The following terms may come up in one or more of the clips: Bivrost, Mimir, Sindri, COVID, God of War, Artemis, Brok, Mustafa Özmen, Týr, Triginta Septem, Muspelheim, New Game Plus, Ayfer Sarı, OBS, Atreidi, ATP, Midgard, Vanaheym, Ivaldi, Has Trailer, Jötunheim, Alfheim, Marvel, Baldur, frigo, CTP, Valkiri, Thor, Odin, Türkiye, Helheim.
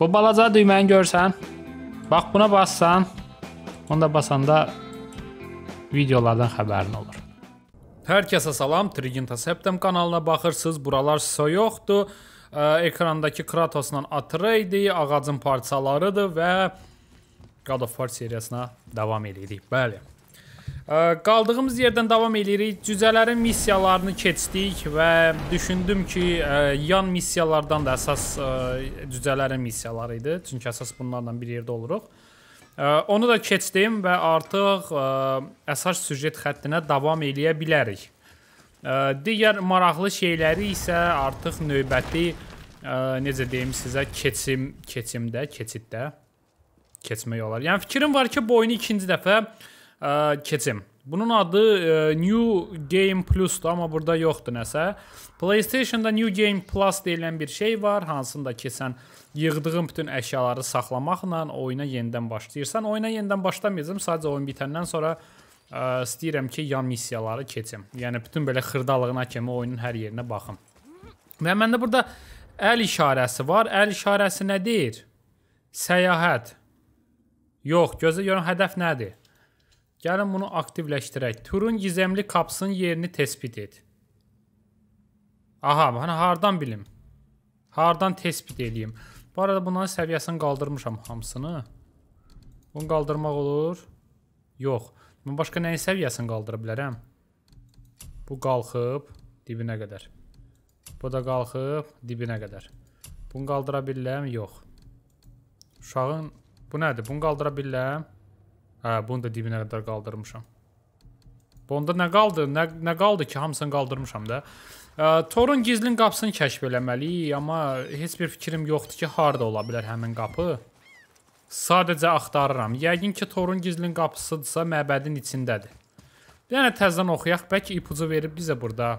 Bu balaca düyməni görsən, bax buna bassan, onu da basanda videolardan xəbərin olur. Hər kəsə salam, Triginta Septem kanalına baxırsınız, buralar siz yoxdur. Ekrandakı Kratosla Atreidi, ağacın parçalarıdır və God of War seriyasına davam edirik. Bəli. Qaldığımız yerdən davam edirik. Cücələrin missiyalarını keçdik və düşündüm ki, yan missiyalardan da əsas cücələrin missiyaları idi. Çünki əsas bunlarla bir yerdə oluruq. Onu da keçdim və artıq əsas süjet xəttinə davam eləyə bilərik. Digər maraqlı şeyləri isə artıq növbəti, necə deyim sizə, keçiddə keçmək olar. Yəni fikrim var ki, bu oyunu ikinci dəfə keçim. Bunun adı New Game Plus'du, amma burada yoxdur nəsə. PlayStation'da New Game Plus deyilən bir şey var, hansındakı sən yığdığın bütün əşyaları saxlamaqla oyuna yenidən başlayırsan. Oyuna yenidən başlamayacağım, sadəcə oyun bitəndən sonra istəyirəm ki, yan missiyaları keçim. Yəni bütün belə xırdalığına kimi oyunun hər yerinə baxım. Və məndə burada əl işarəsi var. Əl işarəsi nə deyir? Səyahət. Yox, gözə görün hədəf nədir? Gəlin bunu aktivləşdirək. Turun gizemli kapsın yerini tespit et. Aha, hani hardan bilim? Hardan tespit edeyim? Bu arada bunların səviyyəsini qaldırmışam hamısını. Bunu qaldırmaq olur. Yox. Mən başqa nəyin səviyyəsini qaldıra bilərəm? Bu qalxıb dibinə qədər. Bu da qalxıb dibinə qədər. Bunu qaldıra biləm? Yox. Uşağın... Bu nədir? Bunu qaldıra biləm? Hə, bunu da dibinə qədər qaldırmışam. Bunda nə qaldı? Nə qaldı ki, hamısını qaldırmışam da. Torun gizlin qapısını kəşf eləməliyik, amma heç bir fikrim yoxdur ki, harda ola bilər həmin qapı. Sadəcə axtarıram. Yəqin ki, torun gizlin qapısıdırsa, məbədin içindədir. Yəni, təzdən oxuyaq, bəlkə ipucu verib bizə burada.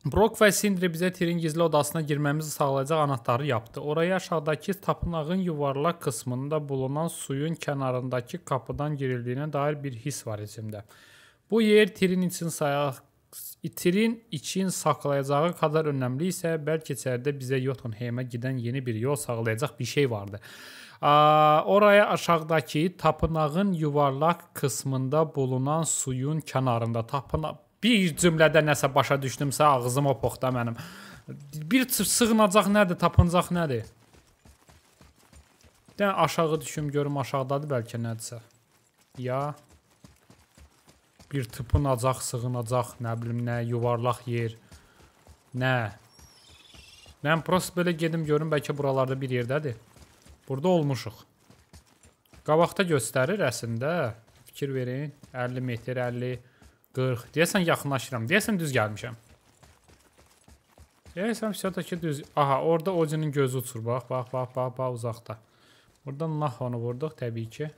Brok və Sindri bizə Tirin gizli odasına girməmizi sağlayacaq anahtarı yaptı. Oraya aşağıdakı tapınağın yuvarlaq qısmında bulunan suyun kənarındakı qapıdan girildiyinə dair bir his var içimdə. Bu yer Tirin için saxlayacağı kadar önəmli isə, bəlkə içəridə bizə Jötunheimə gidən yeni bir yol sağlayacaq bir şey vardı. Oraya aşağıdakı tapınağın yuvarlaq qısmında bulunan suyun kənarında tapınağın... Bir cümlədə nəsə başa düşdümsə, ağzım o poxta mənim. Bir sığınacaq nədir, tapınacaq nədir? Dən aşağı düşüm, görüm aşağıdadır bəlkə nədirsə. Ya bir tıpınacaq, sığınacaq, nə bilim nə, yuvarlaq yer. Nə? Mən prost belə gedim, görüm bəlkə buralarda bir yerdədir. Burada olmuşuq. Qabaqda göstərir əslində. Fikir verin. 50 metr, 50... 40. Deyəsən yaxınlaşıram. Deyəsən düz gəlmişəm. Deyəsən ki düz. Aha, orada Odin'in gözü uçur. Bax, bax, bax, bax, bax, uzaqda. Buradan nah onu vurduq təbii ki.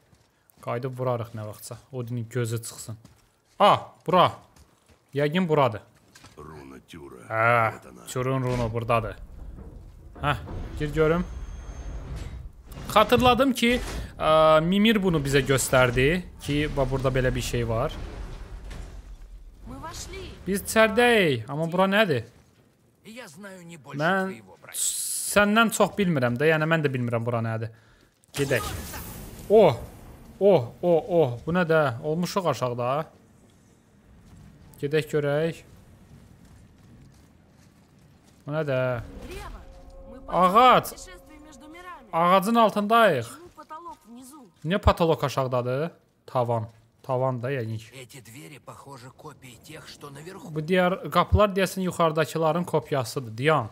Qayıdıb vurarıq nə vaxtsa. Odin'in gözü çıxsın. Ah, bura. Yəqin buradır. Hə, Tyrun runu buradadır. Hə, gir görüm. Xatırladım ki, Mimir bunu bizə göstərdi. Ki, burada belə bir şey var. Biz içərdəyik, amma bura nədir? Mən səndən çox bilmirəm də, yəni mən də bilmirəm bura nədir. Gedək. Oh, oh, oh, oh, bu nə də? Olmuşuq aşağıda. Gedək görək. Bu nə də? Ağac. Ağacın altındayıq. Niyə patolog aşağıdadır? Tavan. Tavan da yəqin ki. Bu qapılar deyəsən yuxarıdakıların kopyasıdır. Deyəm.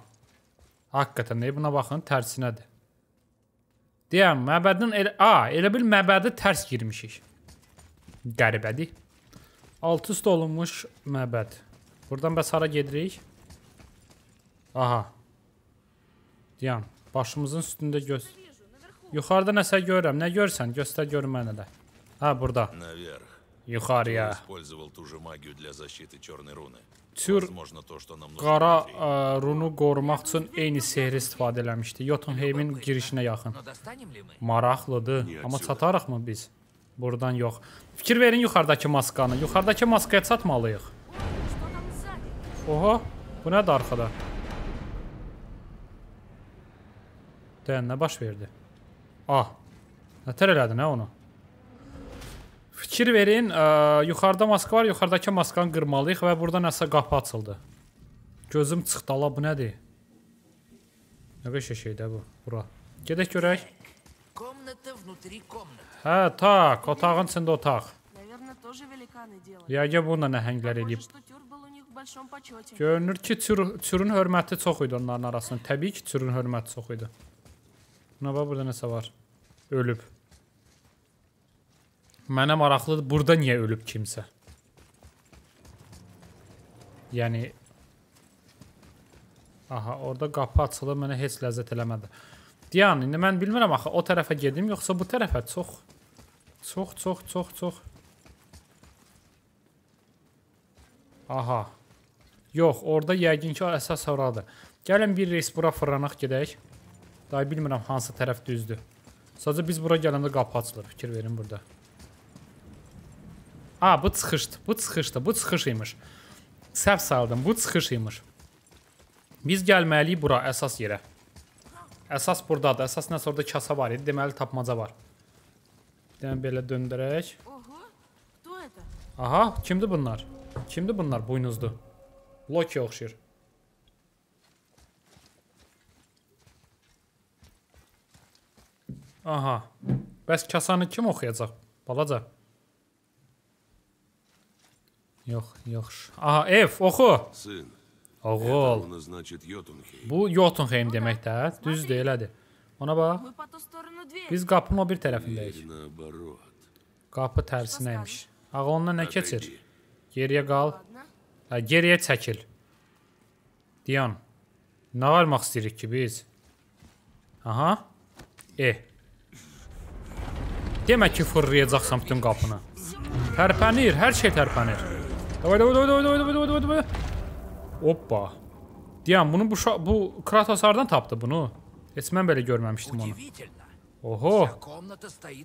Haqqətən, buna baxın, tərsinədir. Deyəm, məbədin elə bil məbədi tərs girmişik. Qəribədir. Alt üst olunmuş məbəd. Buradan bəs hara gedirik? Aha. Deyəm, başımızın üstündə göz. Yuxarıda nəsə görürəm. Nə görsən? Göstər görüm mənə də. Ha, burada. Yuxarıya. Tür qara runu qorumaq üçün eyni sehri istifadə eləmişdi. Jötunheimin girişinə yaxın. Maraqlıdır. Amma çatarıqmı biz? Buradan yox. Fikir verin yuxarıdakı maskanı. Yuxarıdakı maskaya çatmalıyıq. Oho. Bu nədir arxada? Dayanla baş verdi. Ah. Nətər elədi nə onu? Fikir verin. Yuxarıda maska var. Yuxarıdakı maskanı qırmalıyıq və burada nəsə qapı açıldı. Gözüm çıxdı. Allah bu nədir? Nə bir şeydir bu. Bura. Gedək görək. Hə, tak. Otağın içində otaq. Yəqin bununla nəhənglər eləyib. Görünür ki, türün hörməti çox idi onların arasında. Təbii ki, türün hörməti çox idi. Buna bax, burada nəsə var. Ölüb. Mənə maraqlıdır, burada niyə ölüb kimsə? Yəni... Aha, orada qapı açılır, mənə heç ləzzət eləmədi. Deyən, indi mən bilmirəm axı, o tərəfə gedim, yoxsa bu tərəfə çox. Aha. Yox, orada yəqin ki, əsas oradır. Gəlin bir reis bura fırlanaq gedək. Daha bilmirəm hansı tərəf düzdür. Sadəcə biz bura gələndə qapı açılır. Fikir verin burada. Aa, bu çıxışdı. Bu çıxış imiş. Səhv saldım. Bu çıxış imiş. Biz gəlməliyik bura, əsas yerə. Əsas buradadır. Əsas nəsə orada kasa var idi. Deməli tapmaca var. Deməli belə döndürək. Aha, kimdir bunlar? Kimdir bunlar? Buynuzdu. Loki oxşayır. Aha. Bəs kasanı kim oxuyacaq? Balaca. Yox, yox. Aha, ev, oxu. Syn. Oğul. Bu Jötunheim demək də, düzdür, elədir. Ona bax. Biz qapının o bir tərəfindəyik. Qapı tərsinəymiş. Ağa, onunla nə keçir? Geriyə qal. Geriyə çəkil. Diyan. Nə almaq istəyirik ki biz? Aha. Demək ki, fırlayacaqsan bütün qapını. Tərpənir, hər şey tərpənir. Hoppa. Diyan, bunu bu Kratos hardan tapdı bunu? Heç mən belə görməmişdim onu. Oho.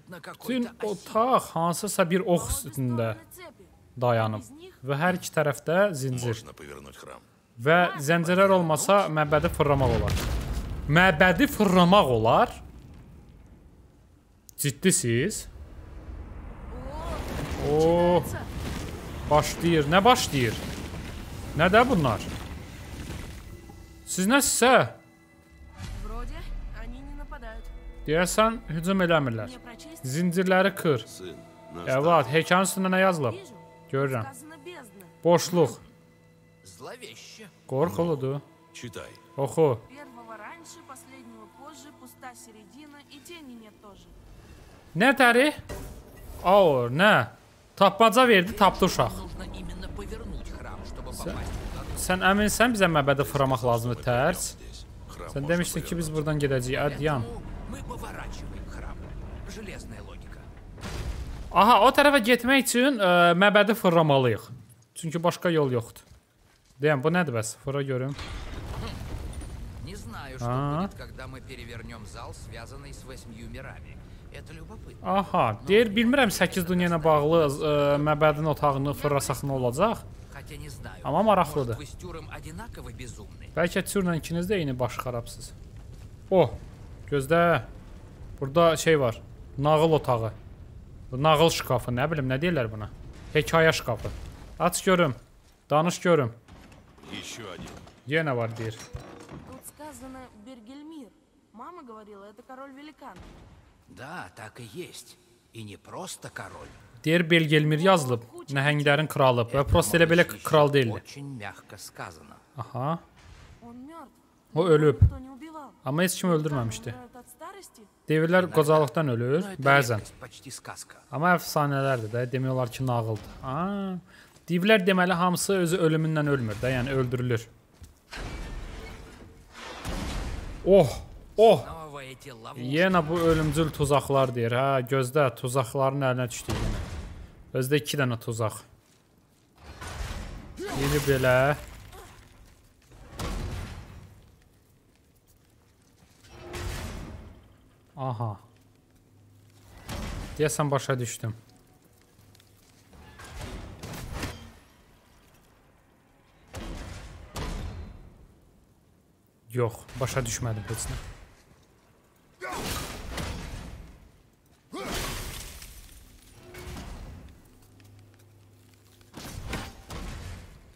Bütün otaq hansısa bir ox üstündə dayanıb. Və hər iki tərəfdə zincir. Və zəncirlər olmasa məbədi fırlamaq olar. Məbədi fırlamaq olar? Ciddisiz? Ooo. Başlayır. Nə başlayır? Nədə bunlar? Siz nəsizsə? Deyəsən, hücum eləmirlər. Zincirləri kır. Əvvəl, heykanın üstündə nə yazılıb? Görürəm. Boşluq. Qorxuludur. Oxu. Nə dəri? Aur, nə? Tapmaca verdi, tapdı uşaq. Sən əminsən bizə məbədi fırlamaq lazımdır, tərs. Sən demişdin ki, biz buradan gedəcəyik, adiyan. Aha, o tərəfə getmək üçün məbədi fırlamalıyıq. Çünki başqa yol yoxdur. Deyəm, bu nədir bəs? Fırla görüm. Aha, deyir, bilmirəm 8 dünya ilə bağlı məbədin otağını fırlasaq nə olacaq. Amma maraqlıdır. Bəlkə türlə ikiniz də eyni baş xarabsız. Oh, gözdə. Burada şey var, nağıl otağı. Nağıl şkafı, nə bilim, nə deyirlər buna? Hekayə şkafı. Aç görüm, danış görüm. Yenə var, deyir. Bergelmir. Mama говорила, это король великан. Да, так и есть. И не просто король. Deyir Bergelmir yazılıb, nəhənglərin kralı və prost elə belə kral deyildi. Aha. O ölüb. Amma heç kim öldürməmişdi. Devirlər qocalıqdan ölür, bəzən. Amma əfsanələrdir də, demək olar ki, nağıldır. Devirlər deməli hamısı özü ölümündən ölmür də, yəni öldürülür. Oh, oh. Yenə bu ölümcül tuzaqlar deyir. Hə, gözdə tuzaqların əlinə düşdü yenə. Özdə 2 dənə tuzaq. Yeni belə. Aha. Deyəsən başa düşdüm. Yox, başa düşmədim heç nə.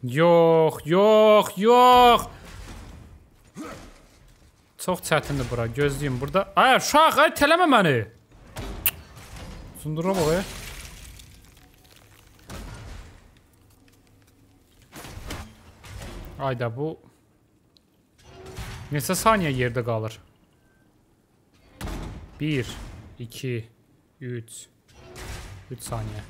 Yox. Çox çətindir bura, gözləyim burada. Ay uşaq, ay tələmə məni. Sundura bax ay. Ayda bu neçə saniyə yerdə qalır? 1 2 3 3 saniyə.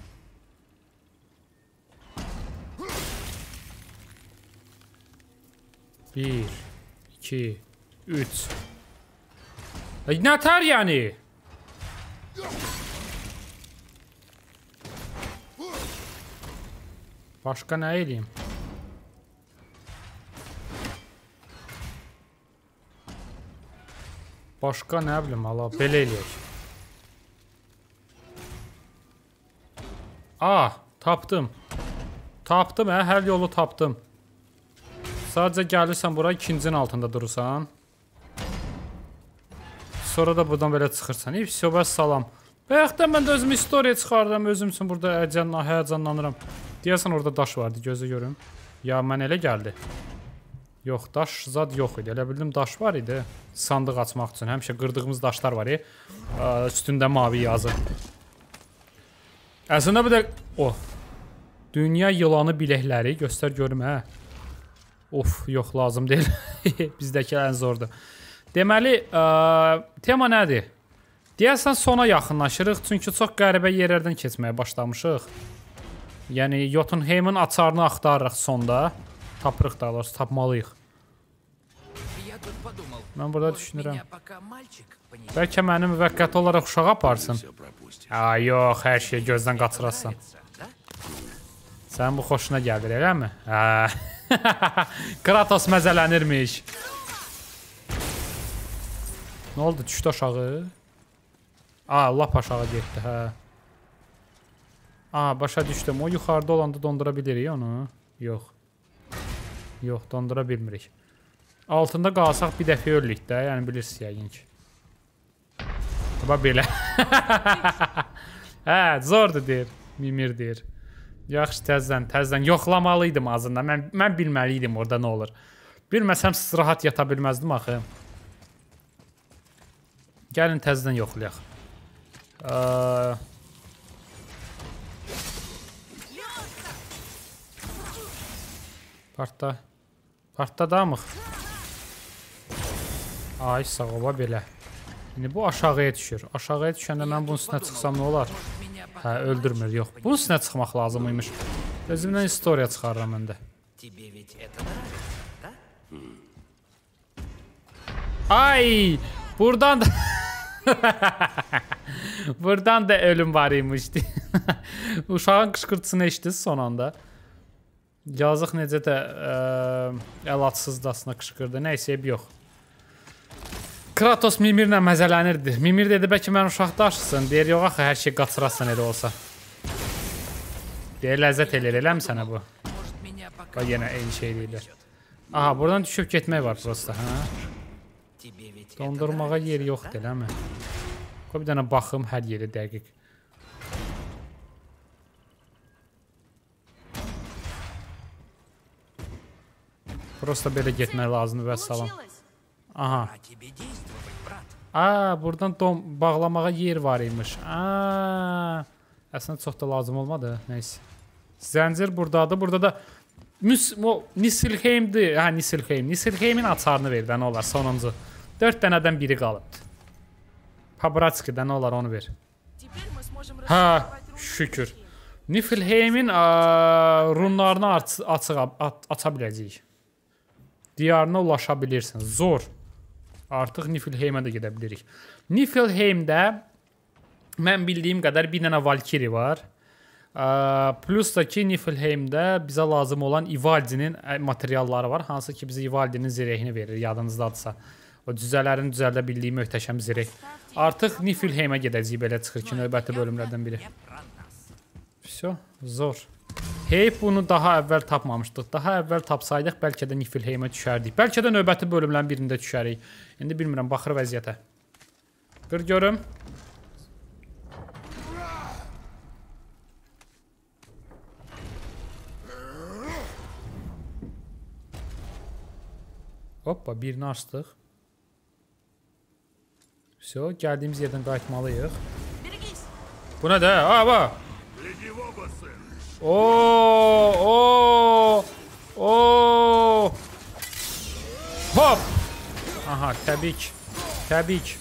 Bir, iki, üç. Ne atar yani? Başka ne edeyim? Başka ne bileyim Allah belə eləyək. Tapdım. Tapdım her yolu tapdım. Sadəcə gəlirsən bura ikincinin altında durursan. Sonra da buradan belə çıxırsan. Vəssalam. Bayaqdan mən də özümü istoriya çıxarıram. Özüm üçün burada həyəcanlanıram. Deyəsən orada daş vardı. Gözə görüm. Ya mən elə gəldi. Yox, daş zad yox idi. Elə bildim daş var idi. Sandıq açmaq üçün. Həmişə qırdığımız daşlar var. Üstündə mavi yazı. Əslində bir də... Dünya yılanı biləkləri. Göstər görüm hə. Of, yox lazım deyil. Bizdəki ən zordur. Deməli, tema nədir? Deyəsən sona yaxınlaşırıq. Çünki çox qəribə yerlərdən keçməyə başlamışıq. Yəni, Jötunheimin açarını axtarırıq sonda. Tapırıq da alırız, tapmalıyıq. Mən burada düşünürəm. Bəlkə məni müvəqqəti olaraq uşağa aparsın. Yox, hər şeyi gözdən qaçırasın. Sənin bu xoşuna gəlir, eləmi? Kratos məzələnirmiş. Nə oldu? Düşdü aşağı. Lap aşağı getdi. Başa düşdüm. O yuxarıda olanda dondura bilirik onu. Yox. Yox, dondura bilmirik. Altında qalsaq bir dəfə ölürük də. Yəni bilirsiniz yəqin ki. Bax belə. Zordur deyir. Mimir deyir. Yaxşı, təzdən yoxlamalıydım azından. Mən bilməliydim orada nə olur. Bilməsəm rahat yata bilməzdim axı. Gəlin təzdən yoxlayaq. Partda damıq. Ay sağ ola belə. İndi bu aşağıya düşür. Aşağıya düşəndə mən bunun üstünə çıxsam nə olar? Öldürmür, yox. Bunun üstünə çıxmaq lazım imiş. Özümdən istoriya çıxarıram mən də. Ay! Buradan da... Buradan da ölüm var imişdi. Uşağın qışqırtısını eşitdiniz son anda. Yazıq necə də əlatsızdasına qışqırdı. Nəysə, yox. Kratos Mimirlə məzələnirdi. Mimir dedi, bəlkə mən uşaqda aşısın. Deyir, yox axı, hər şey qaçırasın elə olsa. Deyir, ləzzət eləyir, eləmi sənə bu? Bax, yenə eyni şey eləyirlər. Buradan düşüb getmək var prosta, hə? Dondurmağa yeri yoxdur, eləmi? Qoy bir dənə baxım, hər yeri dəqiq. Prosta belə getmək lazımdır, vəssalam. Buradan bağlamağa yer var imiş. Əslində çox da lazım olmadı. Neyse. Zəncir buradadır. Burada da Niflheimdir. Niflheimin açarını ver. Nə olar? Sonuncu. 4 dənədən biri qalıb. Pabratski'də nə olar? Onu ver. Şükür. Niflheimin runlarını aça biləcəyik. Diyarına ulaşa bilirsən. Zor. Artıq Niflheimə də gedə bilirik. Niflheimdə mən bildiyim qədər bir dənə Valkiri var. Plus da ki Niflheimdə bizə lazım olan Ivaldinin materialları var. Hansı ki bizə Ivaldinin zirehini verir, yadınızdadırsa. O cüzələrin cüzələrdə bildiyi möhtəşəm zireh. Artıq Niflheimə gedəcəyik, belə çıxır ki növbəti bölümlərdən biri. Vəsə, zor. Heyf, bunu daha əvvəl tapmamışdıq. Daha əvvəl tapsaydıq, bəlkə də Niflheimə düşərdik. Bəlkə də növbəti bölümlərin birində düşərik. İndi bilmirəm, baxır vəziyyətə. Qır görüm. Hoppa, birini açdıq. So, gəldiyimiz yerdən qayıtmalıyıq. Bu nə də? Ha, bax. Ooo, ooo, ooo. Hop. Aha, təbik. Təbik.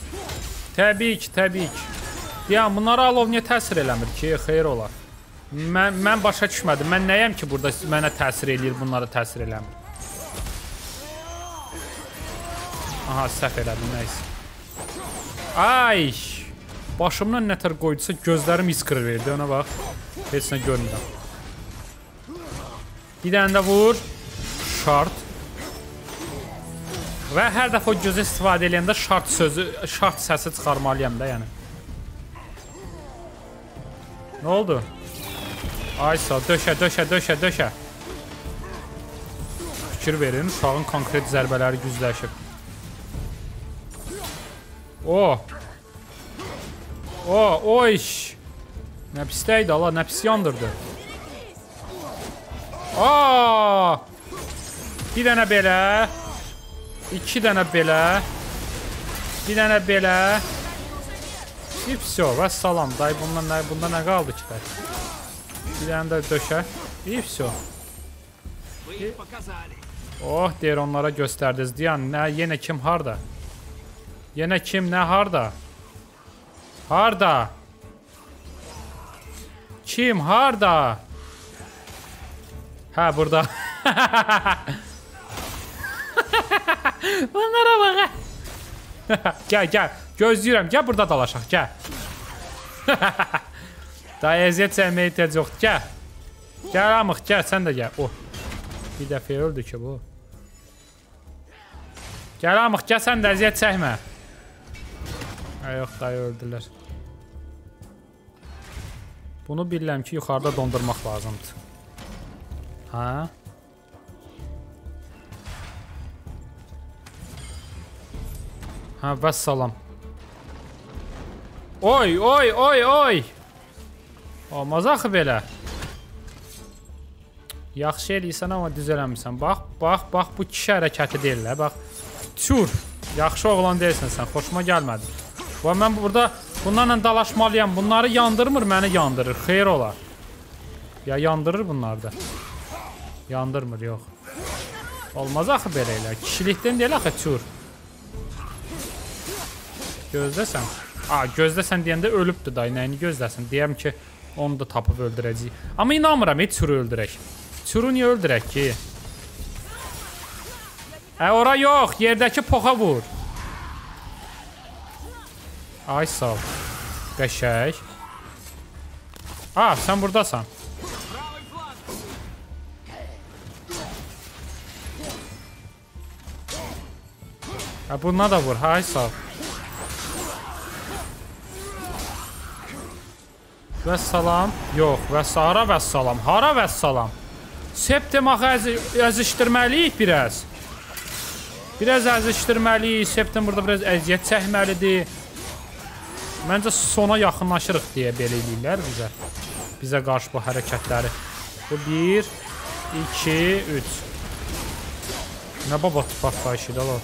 Təbik, təbik. Deyəm, bunlara alov niyə təsir eləmir ki? Xeyr olar. Mən başa düşmədim. Mən nəyəm ki, burada mənə təsir eləyir, bunlara təsir eləmir. Aha, səhv elədim, nəysə. Ay! Başımdan nətər qoydusa gözlərim iskır verdi, ona bax. Heç nə görmürəm. Bir dənə də vur. Şart. Və hər dəfə o gözə istifadə eləyəndə şart sözü, şart səsi çıxarmalıyam da, yəni. Nə oldu? Aysa, döşə, döşə, döşə, döşə. Fikir verin, uşağın konkret zərbələri gücləşib. O, o, o iş. Nə pis deydi, Allah, nə pis yandırdı. Aa, bir dənə belə, iki dənə belə, bir dənə belə. İpsi o, vəssalam, dayı, bundan nə qaldı ki, dayı? Bir dənə də döşə, İpsi o. Oh, deyir, onlara göstərdiniz, deyən, nə, yenə kim harda? Yenə kim, nə, harda? Harda? Kim, harda? Hə, burada. Bunlara bax. Gəl, gəl. Gözləyirəm. Gəl, burada dalaşaq. Gəl. Daha əziyyət çəkməyə ehtiyac yoxdur. Gəl. Gəl, amıq. Gəl, sən də gəl. Oh. Bir dəfə öldü ki, bu. Gəl, amıq. Gəl, sən də əziyyət çəkmə. Yox, dayı öldülər. Bunu bilirəm ki, yuxarıda dondurmaq lazımdır. Haa? Haa, vəssalam. Oy, oy, oy, oy! Olmaz axı belə. Yaxşı eləyirsən, amma düz eləmirsən. Bax, bax, bax, bu kişi hərəkəti deyirlər, bax. Tür, yaxşı oğlan deyilsən sən, xoşuma gəlmədi. Və mən burada bunlarla dalaşmalıyam. Bunları yandırmır, məni yandırır. Xeyr olar. Ya yandırır bunlar da. Yandırmır, yox. Olmaz axı belə elə. Kişilikdən deyil axı, tür. Gözləsən. A, gözləsən deyəndə ölübdür dayı. Nəyini gözləsən? Deyəm ki, onu da tapıb öldürəcəyik. Amma inanmıram, heç türü öldürək. Türü niyə öldürək ki? Ə, ora yox. Yerdəki poxa vur. Ay, sağ ol. Qəşək. A, sən buradasan. Ə, buna da vur. Ay, sağ ol. Vəssalam. Yox, hara vəssalam, hara vəssalam. Septem axı əzişdirməliyik biraz. Biraz əzişdirməliyik. Septem burada biraz əziyyət çəkməlidir. Məncə sona yaxınlaşırıq deyə belə eləyirlər bizə. Bizə qarşı bu hərəkətləri. Bu 1, 2, 3. Nə baba patlayışı da var.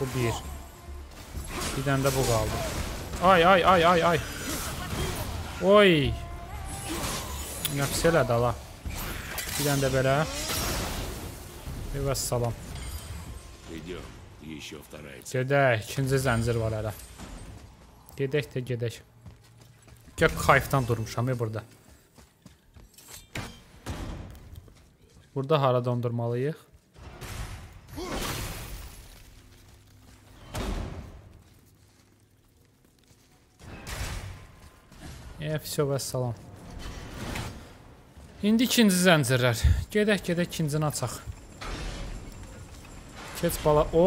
Bu 1. Bir dənə də bu qaldı. Ay, ay, ay, ay, ay. Oy. Nəfis elədi ala. Bir dənə də belə. Vəssalam. Gidiyor. Gedək, ikinci zəncir var hələ. Gedək də gedək. Gək xayfdan durmuşam, burada. Burada hara dondurmalıyıq? Vəssalam, vəssalam. İndi ikinci zəncirlər. Gedək, gedək, ikincini açaq. Keç bala, o,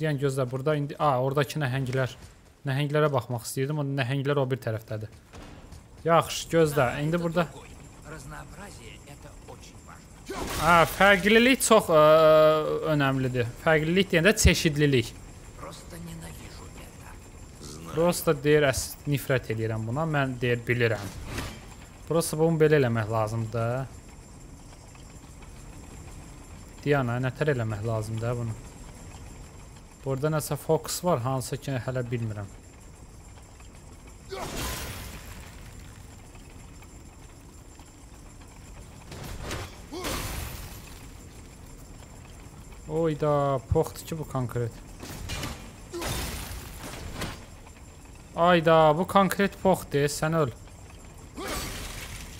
deyən gözlər burada indi, a, oradakı nəhənglər, nəhənglərə baxmaq istəyirdim, o nəhənglər o bir tərəfdədir. Yaxşı, gözlə, indi burada. A, fərqlilik çox önəmlidir, fərqlilik deyəndə çeşidlilik. Prosta deyir, nifrət edirəm buna, mən deyir, bilirəm. Prosta bunu belə eləmək lazımdır. Diana, nətər eləmək lazımdır bunu. Burada nəsə fokus var, hansı ki hələ bilmirəm. Oyda, poxdur ki bu konkret. Ayda, bu konkret poxdur, sən öl.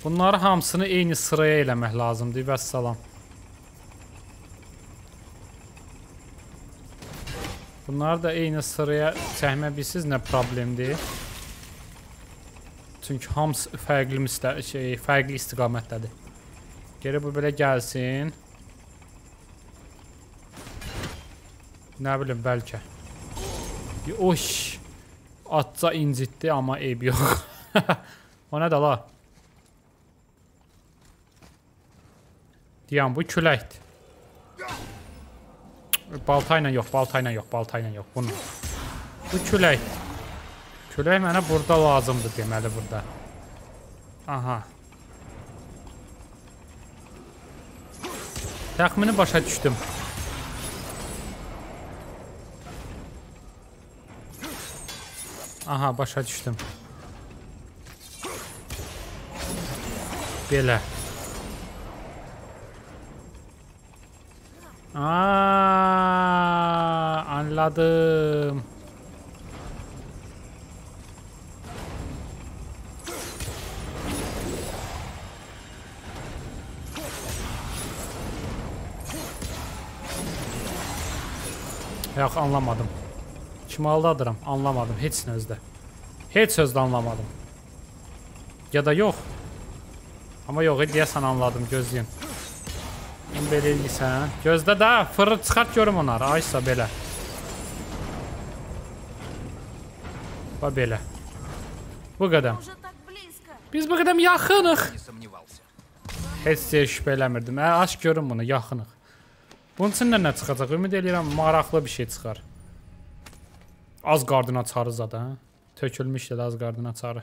Bunları hamısını eyni sıraya eləmək lazımdır, vəssalam. Bunları da eyni sıraya çəkmə bilsiniz, nə problemdir. Çünki hamısı fərqli istiqamətdədir. Geri bu belə gəlsin. Nə bilim, bəlkə. Oş, atca incitdi, amma eyb yox. O nədir la? Deyəm, bu küləkdir. Baltayla yox, baltayla yox, baltayla yox. Bunun. Bu külək. Külək mənə burada lazımdır deməli burada. Aha. Təxmini başa düşdüm. Aha, başa düşdüm. Belə. Aaaa, anladım. Yox, anlamadım. Şimaldadıram, anlamadım. Heç sözdə. Heç sözdə anlamadım. Ya da yox. Amma yox, deyəsən anladım, gözləyin. Belə eləyirsən. Gözdə də fırı çıxart görüm onları. Aysa belə. Va belə. Bu qədəm. Biz bu qədəm yaxınıq. Heç şey şübhə eləmirdim. Aç görüm bunu, yaxınıq. Bunun içindən nə çıxacaq? Ümid eləyirəm, maraqlı bir şey çıxar. Az qardına çarı zaten. Tökülmüşdür az qardına çarı.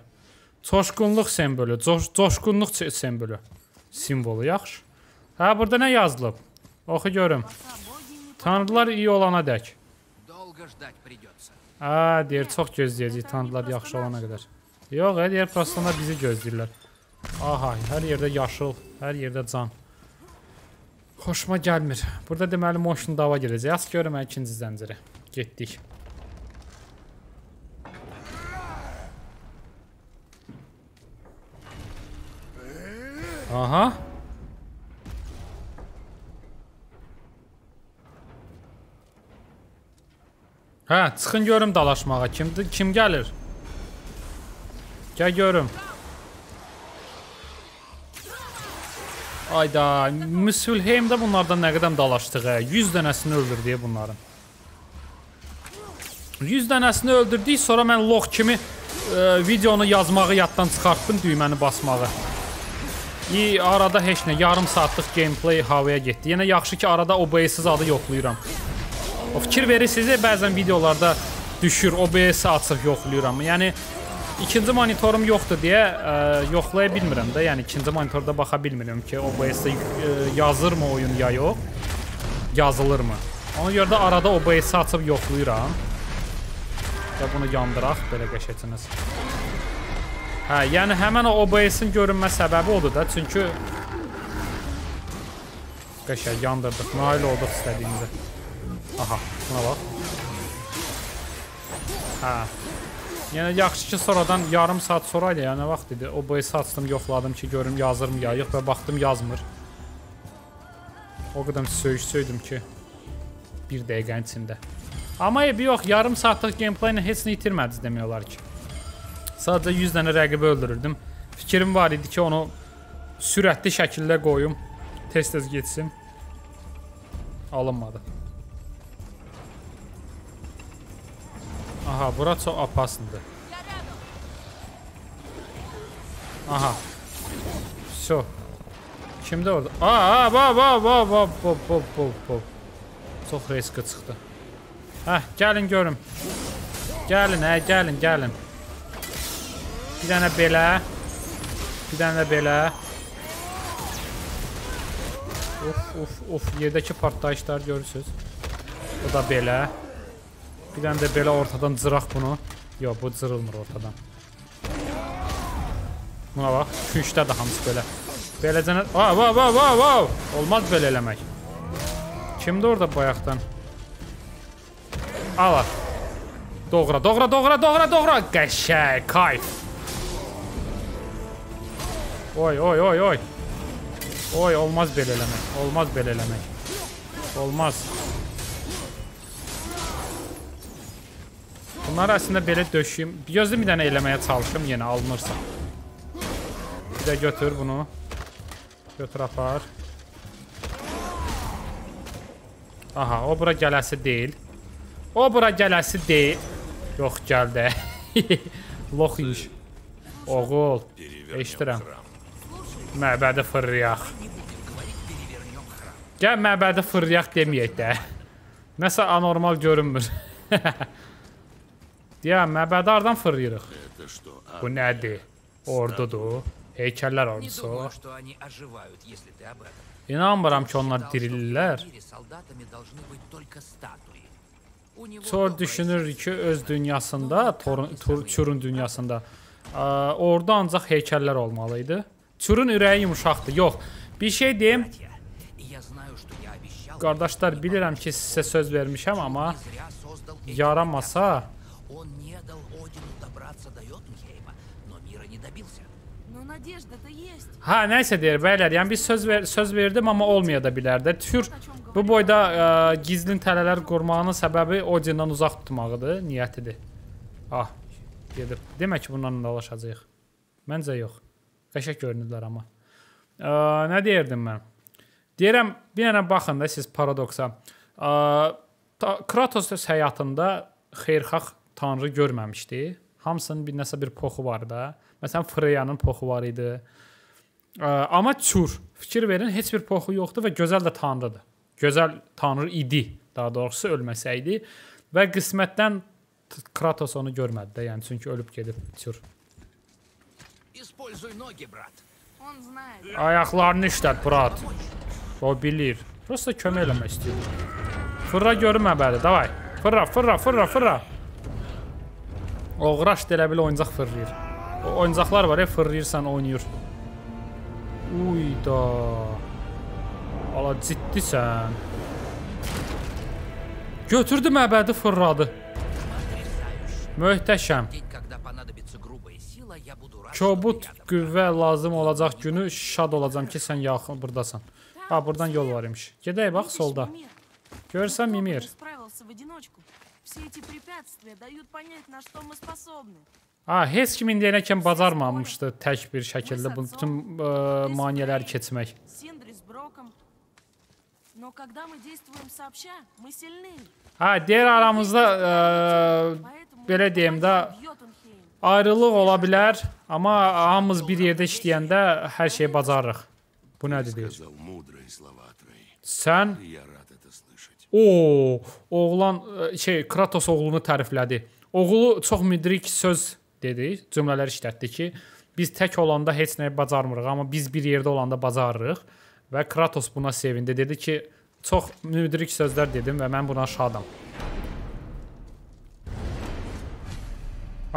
Coşqunluq simvolu. Coşqunluq simvolu. Simvolu yaxşı. Hə, burada nə yazılıb? Oxu görüm. Tanrılar iyi olana dək. Hə, deyir, çox gözləyəcəyik tanrılar yaxşı olana qədər. Yox, hər yer prostanlar bizi gözləyirlər. Aha, hər yerdə yaşıl, hər yerdə can. Xoşuma gəlmir. Burada deməli motion dava gələcək. Yaz görüm, ikinci zənciri. Getdik. Aha. Hə, çıxın görüm dalaşmağa. Kimdir? Kim gəlir? Gəl görüm. Ayda, Muspelheimdə bunlardan nə qədəm dalaşdıq, hə? 100 dənəsini öldürdük bunların. 100 dənəsini öldürdük, sonra mən loq kimi videonu yazmağı yaddan çıxartdım, düyməni basmağı. İyi, arada heç nə, yarım saatlıq gameplay havaya getdi. Yenə yaxşı ki, arada OBS-siz adı yoxlayıram. O fikir verir sizə, bəzən videolarda düşür, OBS-i açıq yoxlayıram. Yəni, ikinci monitorum yoxdur deyə yoxlaya bilmirəm də. Yəni, ikinci monitorda baxa bilmirəm ki, OBS-də yazır mı oyun ya yox, yazılır mı? Ona görə də arada OBS-i açıb yoxlayıram. Və bunu yandıraq, belə qəşəçiniz. Hə, yəni, həmən o OBS-in görünmə səbəbi odur da, çünki... Qəşə, yandırdıq, nail olduq istədiyimizə. Aha, buna bax. Hə. Yəni, yaxşı ki, sonradan yarım saat sonra ilə, yəni, vaxt idi. O boyası açdım, yoxladım ki, görüm yazırım yayıq və baxdım, yazmır. O qədər söyüş-söydüm ki, bir dəqiqənin içində. Amma yox, yarım saatlıq gameplay ilə heç nə itirmədiz demək olar ki. Sadəcə 100 dənə rəqibi öldürürdüm. Fikrim var idi ki, onu sürətli şəkildə qoyum. Tez-tez geçsin. Alınmadı. Aha, bura çox opasındır. Aha. Şu. Kimdə orada? Aa, ba, ba, ba, ba, ba, ba, ba, ba. Çox riskə çıxdı. Hə, gəlin görüm. Gəlin, hə, gəlin, gəlin. Bir dənə belə. Bir dənə belə. Of of of, yerdeki partlayışlar görürsünüz. Bu da belə. Bir tane de belə ortadan zıraq bunu. Yo, bu zırılmır ortadan. Buna bak, şu işler de hamısı belə. Beləcə nə... Vav vav vav vav vav! Olmaz belə eləmək. Kimdi orada bayaqdan? Ala. Doğra doğra doğra doğra doğra. Qəşəng, kayf. Oy oy oy oy. Oy, olmaz belə eləmək. Olmaz belə eləmək. Olmaz. Bunlar əslində belə döşəyim. Gözlü bir dənə eləməyə çalışım, yenə alınırsa. Bir də götür bunu. Götür apar. Aha, o bura gələsi deyil. O bura gələsi deyil. Yox, gəldi. Lox iş. Oğul, eşdirəm. Məbədi fırrayaq. Gəl məbədi fırrayaq deməyək də. Nəsə anormal görünmür. Ya, məbədi hardan fırrayırıq? Bu nədir? Ordudur. Heykəllər ordusu. İnanmıram ki, onlar dirilirlər. Thor düşünür ki, öz dünyasında, Çürün dünyasında orada ancaq heykəllər olmalıydı. Çürün ürəyi yumuşaqdır. Yox, bir şey deyim. Qardaşlar, bilirəm ki, sizə söz vermişəm, amma yaramasa... Ha, nəysə deyir, bəylər, yəni biz söz verdim, amma olmaya da bilərdi. Tür bu boyda gizlin tələlər qurmağının səbəbi Odin'dan uzaq tutmağıdır, niyyətidir. Ah, gedib. Demək ki, bundan dalaşacaq. Məncə yox. Qəşək görünürlər amma. Nə deyirdim mən? Deyirəm, bir dənə baxın da siz paradoksa. Kratos öz həyatında xeyrxah tanrı görməmişdi. Hamısının bir nəsə bir poxu var da. Məsələn, Freyanın poxu var idi. Amma Çür, fikir verin, heç bir poxu yoxdur və gözəl də tanrıdır. Gözəl tanrı idi, daha doğrusu ölməsəydi. Və qismətdən Kratos onu görmədi də, yəni çünki ölüb gedib Çür. Ayaqlarını işlət, brat. O bilir. Prosta kömək eləmək istəyir. Fırra görmə bəli, davay. Fırra, fırra, fırra, fırra. Oğraş da elə bilə oyuncaq fırrayır. O oyuncaqlar var ya, fırrayırsan oynayır. Uyda. Ala, ciddisən. Götürdü məbədi, fırradı. Möhtəşəm. Çobut qüvvə lazım olacaq günü şad olacam ki, sən yaxın buradasan. Ha, buradan yol var imiş. Gedək, bax, solda. Görsən Mimir. Ha, heç kim indiyənə kəm bacarmamışdı tək bir şəkildə bütün maniyələri keçmək. Ha, deyir aramızda, belə deyim də, ayrılıq ola bilər, amma hamımız bir yerdə işləyəndə hər şeyi bacarırıq. Bu nədir deyir? Sən... Ooo, oğlan, şey, Kratos oğlunu təriflədi. Oğlu çox müdrik söz... dedi, cümlələr işlətdi ki, biz tək olanda heç nəyi bacarmırıq, amma biz bir yerdə olanda bacarırıq. Və Kratos buna sevindi, dedi ki, çox müdrik sözlər dedim və mən buna şadam.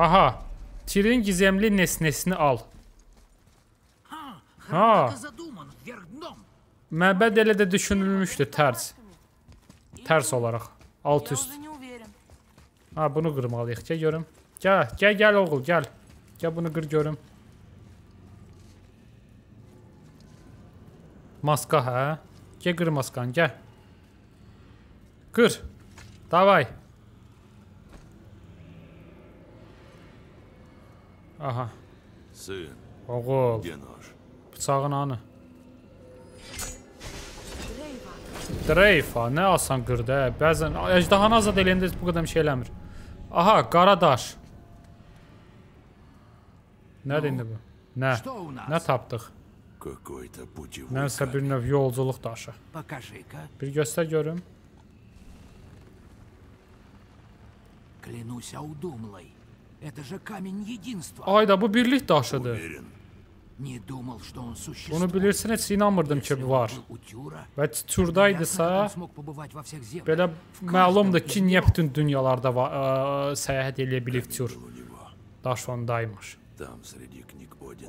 Aha, Týrin gizemli nesnesini al. Ha, məbəd elə də düşünülmüşdü, tərs. Tərs olaraq, alt üst. Ha, bunu qırmalıyıq ki, görüm. Gəl, gəl, gəl oğul, gəl. Gəl bunu qır görüm. Maska, hə? Gəl qır maskanı, gəl. Qır. Davay. Aha. Oğul. Bıçağın anı. Dreyfa, nə asan qırdı, hə? Bəzən, əcdahanı azad eləyəndə bu qədər bir şey eləmir. Aha, qaradaş. Nədir indi bu? Nə? Nə tapdıq? Nəsə bir növ yolculuq daşı. Bir göstər görüm. Ayda, bu birlik daşıdır. Bunu bilirsiniz, inanmırdım ki var. Və Turdaydısa, belə məlumdur ki, niyə bütün dünyalarda səyahət eləyə bilib Tur. Daşvandaymış.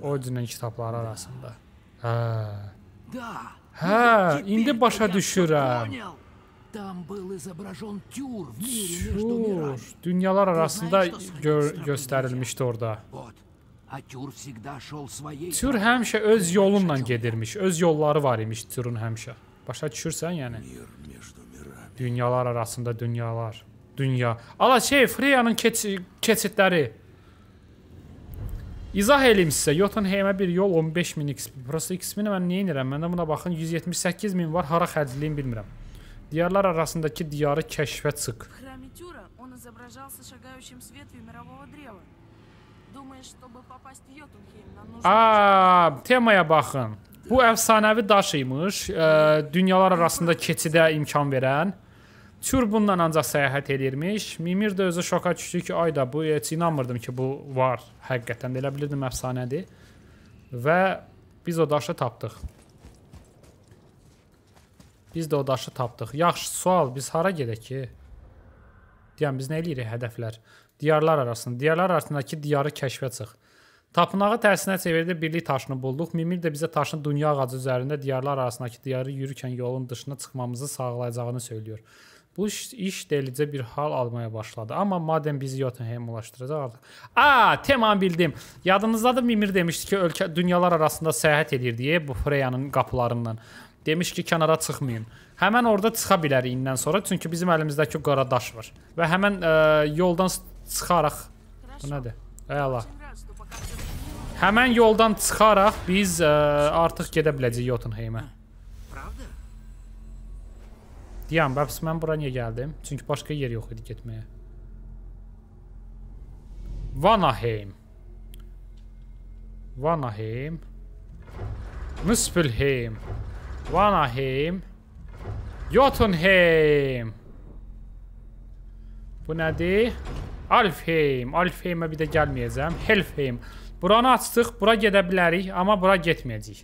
Odin'in kitabları arasında. Hə, indi başa düşürəm. Tur, dünyalar arasında göstərilmişdi orada. Tür həmişə öz yolunla gedirmiş, öz yolları var imiş Türün həmişə. Başa düşürsən yəni? Dünyalar arasında dünyalar. Dünya. Ala şey, Freyanın keçidləri. İzah eləyim sizə, Jötunheimə bir yol 15.000 XP. Burası XP-ni mən niyə inirəm? Məndə buna baxın, 178.000 var, hara xərcliyim bilmirəm. Diyarlar arasındakı diyarı kəşfə çıx. Temaya baxın. Bu əfsanəvi daşıymış, dünyalar arasında keçidə imkan verən. Tür bununla ancaq səyahət edirmiş. Mimir də özü şoka düşdü ki, ay da bu, heç inanmırdım ki, bu var. Həqiqətən də elə bilirdim əfsanədir. Və biz o daşı tapdıq. Yaxşı sual, biz hara gedək ki? Deyəm, biz nə eləyirik hədəflər? Diyarlar arasındakı diyarı kəşfə çıx. Tapınağı tərsinə çevirdi, birlik taşını bulduq. Mimir də bizə taşın dünya ağacı üzərində diyarlar arasındakı diyarı yürürkən yolun dışına çıxmamızı sağlayacağını söylüyor. Bu iş delicə bir hal almaya başladı. Amma madem bizi Jötunheim ulaşdıracaq artıq. Temanı bildim. Yadınızdadır, Mimir demişdi ki, ölkə dünyalar arasında səyahət edirdi bu Freyanın qapılarından. Demiş ki, kənara çıxmayın. Həmən orada çıxa bilərik indən sonra, çünki bizim əlimizdəki qara daş var. Və həmən yoldan çıxaraq, bu nədir? Həmən yoldan çıxaraq biz artıq gedə biləcəyik Jötunheimə. Deyəm, bəs mən bura niyə gəldim? Çünki başqa yer yox idi getməyə. Vanaheym, Muspelheim, Vanaheym, Jötunheim. Bu nədir? Alfheim. Alfheimə bir də gəlməyəcəm. Helheim. Buranı açdıq, bura gedə bilərik, amma bura getməyəcəyik.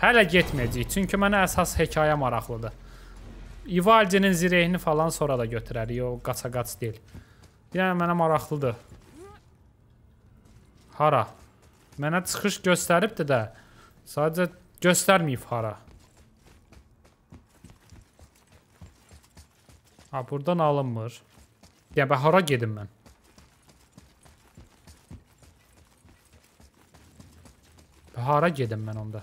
Hələ getməyəcəyik, çünki mənə əsas hekayə maraqlıdır. İvalcinin zirehini falan sonra da götürərik, o qaça-qaç deyil. Yəni mənə maraqlıdır. Hara? Mənə çıxış göstəribdir də, sadəcə göstərməyib hara. Buradan alınmır. Yəni, hara gedim mən? Onda?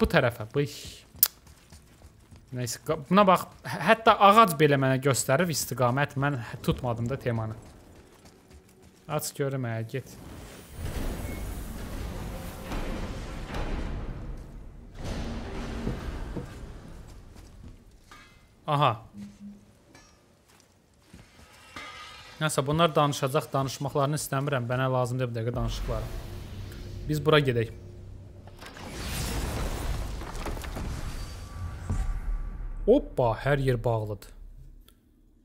Bu tərəfə. Neyse, buna bax. Hətta ağac belə mənə göstərir istiqamət. Mən tutmadım da temanı. Aç görüm, get. Nəsə, bunlar danışacaq, danışmaqlarını istəmirəm. Bənə lazımdır bir dəqiqə danışıqları. Biz bura gedək. Hoppa, hər yer bağlıdır.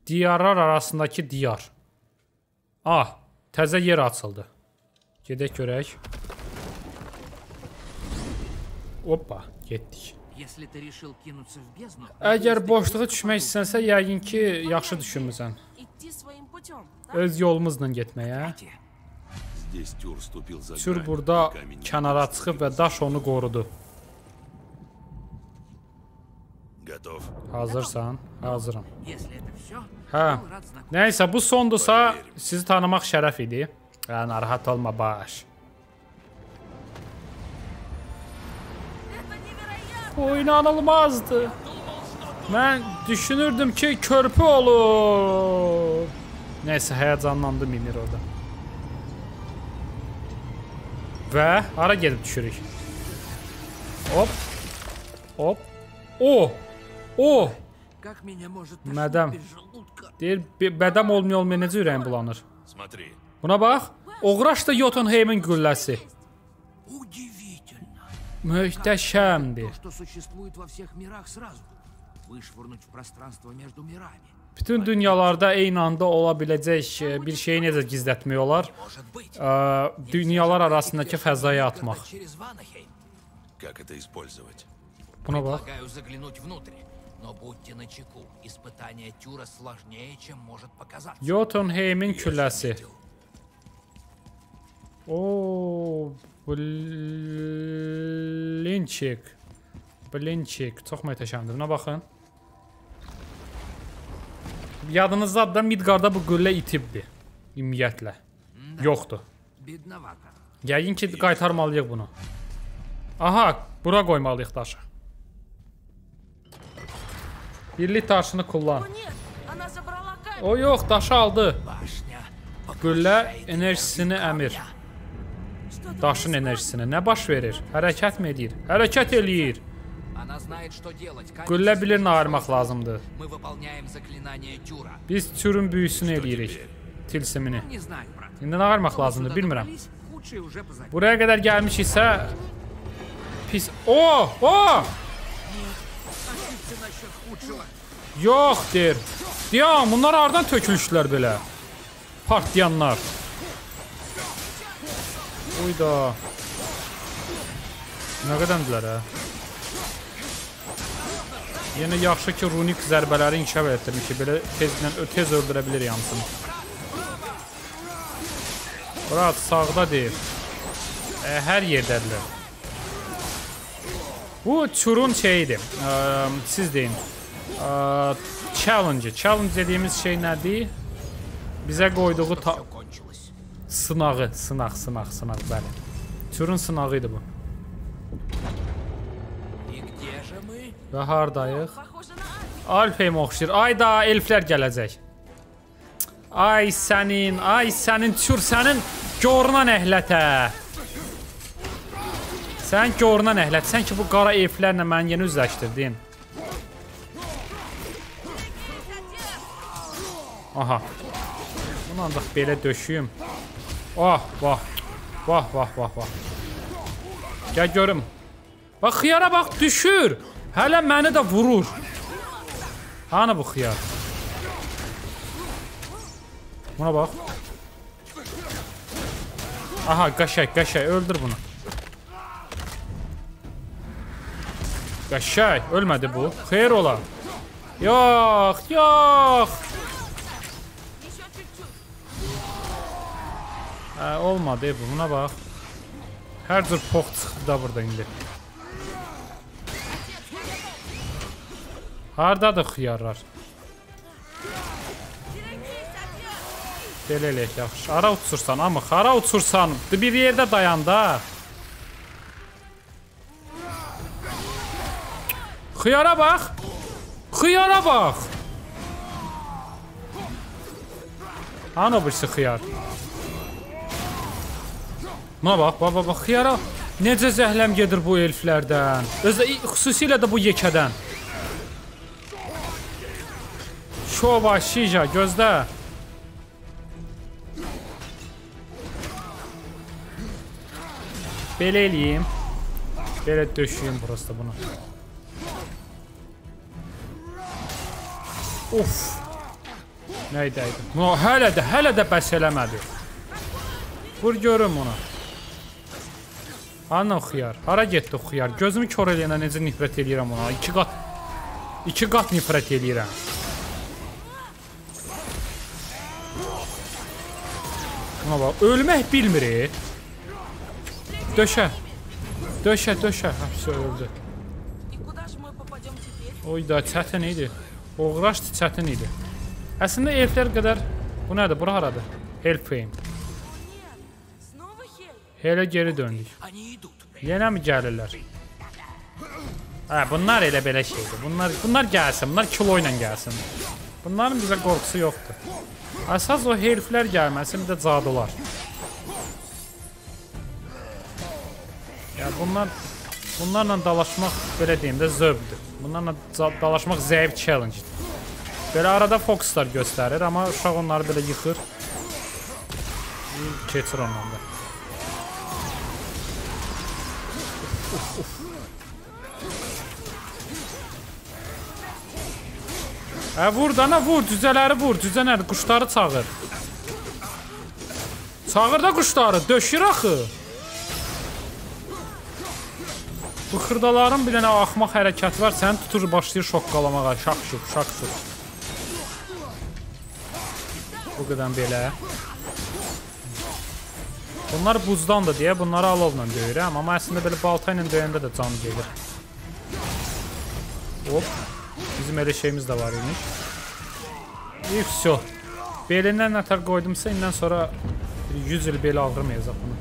Diyarlar arasındakı diyar. Təzə yer açıldı. Gedək görək. Hoppa, getdik. Əgər boşluğa düşmək istənsənsə, yəqin ki, yaxşı düşünmüsən. Öz yolumuzla getməyə. Tür burada kənara çıxıb və daş onu qorudu. Hazırsan? Hazırım. Nəysə, bu sondursa, sizi tanımaq şərəf idi. Narahat olma, baş. Bu inanılmazdı. Mən düşünürdüm ki, körpü olub. Neyse, həyəcanlandı Mimir orada. Və hara gedib düşürük. Hop. Hop. O. Mədəm. Deyir, bədəm olmuyor, necə ürəyim bulanır. Buna bax. Oğraş da Jötunheimin gülləsi. Möhtəşəmdir. Bütün dünyalarda eyni anda ola biləcək bir şeyi necə gizlətmiyorlar? Dünyalar arasındakı fəzaya atmaq. Buna bak. Jötunheimin külləsi. Ooo, Blinçik. Çox möhtəşəmdir. Buna baxın. Yadınızda Midgarda bu güllə itibdi. İmmiyyətlə. Yoxdur. Yəqin ki, qaytarmalıyıq bunu. Aha, bura qoymalıyıq daşı. Birlik taşını kullan. O yox, daşı aldı. Güllə enerjisini əmir. Daşın enerjisini. Nə baş verir? Hərəkət mi edir? Hərəkət eləyir. Güllə bilir, ayırmaq lazımdır. Biz Türün büyüsünü eləyirik. Tilsimini. İndi ayırmaq lazımdır, bilmirəm. Buraya qədər gəlmiş isə pis... Oh! Yoxdur. Ya, bunlar aradan tökülüşdülər belə. Partiyanlar. Uyda. Nə qədəmdilər, hə? Yenə yaxşı ki, runik zərbələri inkişaf etdirmiş ki, belə tez öldürə bilir yamsın. Bura sağda deyil. Hər yerdədirlər. Bu çurun şeyidir. Siz deyin. Challenge dediğimiz şey nədir? Bizə qoyduğu sınağı. Sınaq. Bəli. Çurun sınağıydı bu. Ve hardayıq? Alfheim oxşayır. Ay da elfler gələcək. Ay sənin çür sənin görünan əhlətə. Sən görünan əhlət. Sən ki bu qara elflərlə məni yeni üzləşdirdin. Aha. Bunu ancaq belə döşüyüm. Oh, vah. Gəl görüm. Bax xiyara bax düşür. Hələ məni də vurur. Hani bu xiyar? Buna bax. Aha, qəşək, öldür bunu. Qəşək, ölmədi bu. Xeyr ola. Yox. Olmadı bu, buna bax. Hər cür pox çıxdı da burada indi. Hardadır xiyarlar? Belə eləyək yaxşı. Ara uçursan, amma xara uçursan. Bir yerdə dayan da. Xiyara bax. Hani o birisi xiyar? Buna bax, baba, xiyara. Necə zəhləm gedir bu elflərdən. Xüsusilə də bu yekədən. Şova, şija, gözlə. Belə eləyim. Belə döşüyüm burası bunu. Of. Nəydəydi? Hələ də bəs eləmədi. Vur görüm ona. Ana xiyar. Hara getdi xiyar? Gözümü kör eləyənə necə nifrət eləyirəm ona. İki qat nifrət eləyirəm. Ölmək bilmirik. Döşə. Həbsə öldü. Oy da çətin idi. Oğraşdı, çətin idi. Əslində elflər qədər... Bu nədir? Bura haradır? Helheim. Helə geri döndük. Yenə mi gəlirlər? Hə, bunlar elə belə şeydir. Bunlar gəlsin. Bunlar kilo ilə gəlsin. Bunların bizə qorxusu yoxdur. Əsas o heriflər gəlməsin, bir də cadılar. Ya bunlarla dalaşmaq, belə deyim də, zövqdür. Bunlarla dalaşmaq zəif challenge-dir. Belə arada fokuslar göstərir, amma uşaq onları belə yıxır. Keçir ondan da. Hə vur dana vur, cüzələri vur, cüzə nədir? Quşları çağır. Çağır da quşları, döşür axı. Bu xırdaların bir dənə axmaq hərəkət var, səni tutur başlayır şoqqalamağa, şaqşuq, şaqşuq. Bu qədər belə. Bunlar buzdan da deyə, bunları alovla döyürəm, amma əslində belə balta ilə döyəndə də canı gelir. Hop, bizim elə şeyimiz də var imiş. İlk so, belindən nətər qoydumsa, indən sonra 100 il beli ağrımayacaq bunu.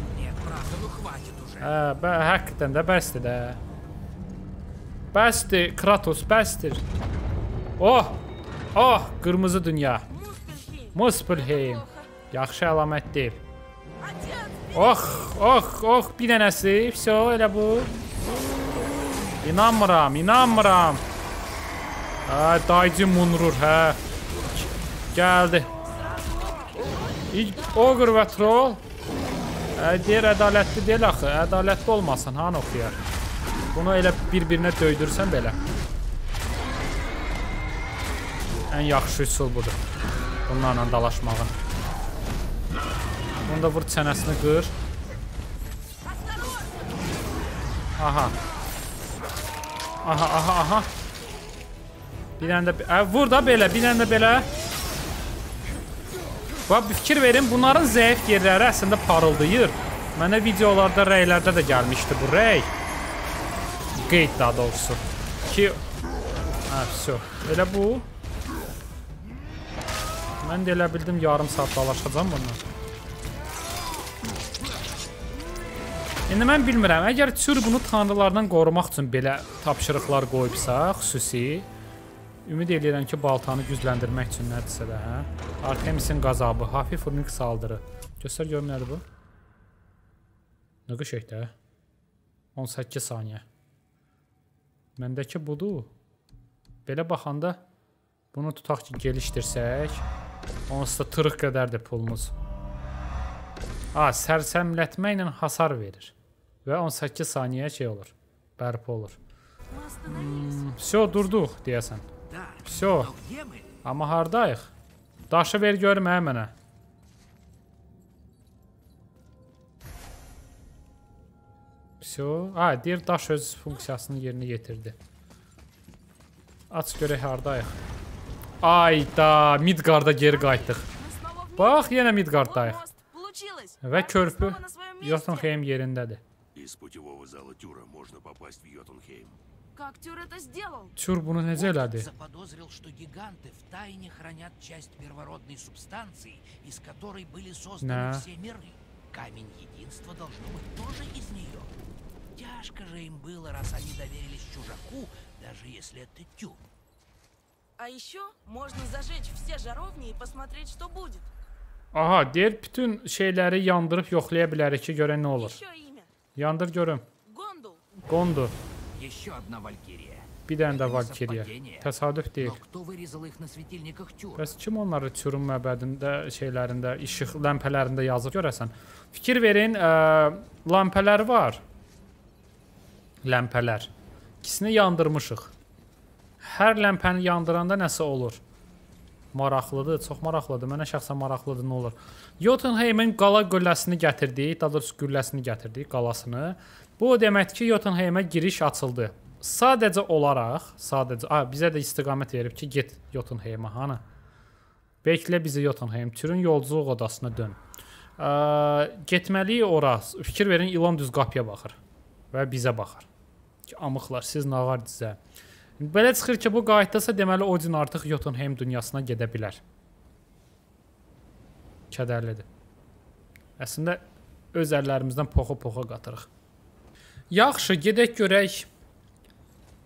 Hə, həqiqətən də bəsdir də. Bəsdir, Kratos, bəsdir. Oh, oh, qırmızı dünya. Muspelheim, yaxşı əlamət deyil. Oh, oh, oh, bir dənəsi, vso, elə bu. İnanmıram, inanmıram. Hə, dayıcı munrur, hə. Gəldi. Ogr və troll. Deyir, ədalətli deyil axı, ədalətli olmasın, han oxuyar. Bunu elə bir-birinə döydürsən belə. Ən yaxşı üsul budur. Bunlarla dalaşmağın. Bunu da vur, çənəsini qır. Aha. Aha, aha, aha. Bir dənə də... Vur da belə, bir dənə də belə. Bax, bir fikir verin, bunların zəif yerləri əslində parıldayır. Mənə videolarda, rəylərdə də gəlmişdi bu rəy. Qeyd daha doğrusu. Ki... Hə, vso. Elə bu. Mən də elə bildim, yarım saat dalaşacam bundan. İndi mən bilmirəm, əgər Tür bunu tanrılardan qorumaq üçün belə tapşırıqlar qoyubsa, xüsusi, ümid eləyirəm ki, baltanı gücləndirmək üçün nədirsə də, hə? Artemisin qazabı, hafif urnik saldırı. Göstər görüm, nədir bu? Nə qəşəng də? 18 saniyə. Məndəki budur. Belə baxanda, bunu tutaq ki, gelişdirsək, onsuz da tırıq qədərdir pulumuz. A, sərsəmlətməklə hasar verir. Və 18 saniyəyə şey olur, bərpa olur. Vso, durduq, deyəsən. Vso, amma hardayıq? Daşı ver görüm, hə mənə. Vso, a, deyir, daş öz funksiyasını yerini yetirdi. Aç görək, hardayıq? Ayda, Midgarda geri qayıtdıq. Bax, yenə Midgardayıq. Və körpü Jötunheim yerindədir. Tür bunu necə elədi? Nə? Aha, deyir, bütün şeyləri yandırıb yoxlaya bilərik ki, görək nə olur. Yandır görüm. Gondul. Bir dənə də Valkiriya. Təsadüf deyil. Bəs kim onları Türün məbədində, şeylərində, işıq ləmpələrində yazıb görəsən? Fikir verin, ləmpələr var. Ləmpələr. İkisini yandırmışıq. Hər ləmpəni yandıranda nəsə olur. Maraqlıdır, çox maraqlıdır, mənə şəxsən maraqlıdır, nə olur? Jötunheimin qala qülləsini gətirdik, daha doğrusu qülləsini gətirdik, qalasını. Bu o deməkdir ki, Jötunheimə giriş açıldı. Sadəcə olaraq, sadəcə, bizə də istiqamət verib ki, get Jötunheimə, hanı? Beklə bizi Jötunheim, Türün yolculuq odasına dön. Getməliyik ora, fikir verin, ilan düz qapıya baxır və bizə baxır. Ki, amıqlar, siz nağar dizə. Belə çıxır ki, bu qayıtdasa deməli Odin artıq Jötunheim dünyasına gedə bilər. Kədərlidir. Əslində, öz əllərimizdən poxa-poxa qatırıq. Yaxşı, gedək görək